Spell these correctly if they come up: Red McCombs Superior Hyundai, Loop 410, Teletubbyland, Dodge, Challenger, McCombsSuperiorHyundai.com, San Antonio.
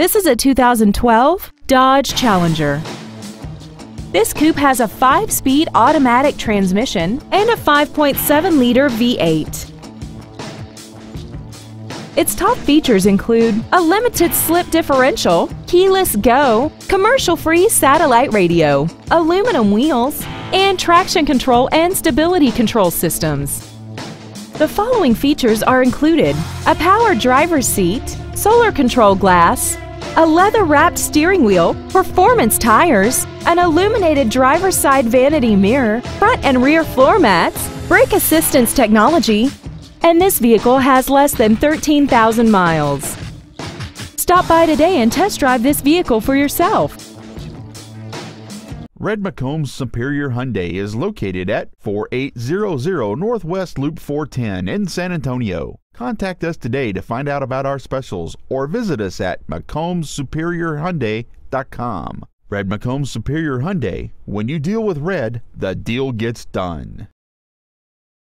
This is a 2012 Dodge Challenger. This coupe has a 5-speed automatic transmission and a 5.7-liter V8. Its top features include a limited slip differential, keyless go, commercial-free satellite radio, aluminum wheels, and traction control and stability control systems. The following features are included: a power driver's seat, solar control glass, a leather-wrapped steering wheel, performance tires, an illuminated driver's side vanity mirror, front and rear floor mats, brake assistance technology, and this vehicle has less than 13,000 miles. Stop by today and test drive this vehicle for yourself. Red McCombs Superior Hyundai is located at 4800 Northwest Loop 410 in San Antonio. Contact us today to find out about our specials or visit us at McCombsSuperiorHyundai.com. Red McCombs Superior Hyundai. When you deal with red, the deal gets done.